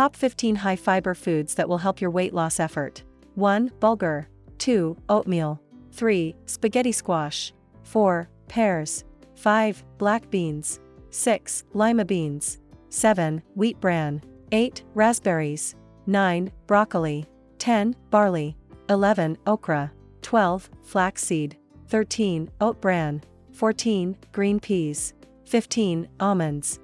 Top 15 high-fiber foods that will help your weight loss effort. 1. Bulgur. 2. Oatmeal. 3. Spaghetti squash. 4. Pears. 5. Black beans. 6. Lima beans. 7. Wheat bran. 8. Raspberries. 9. Broccoli. 10. Barley. 11. Okra. 12. Flaxseed. 13. Oat bran. 14. Green peas. 15. Almonds.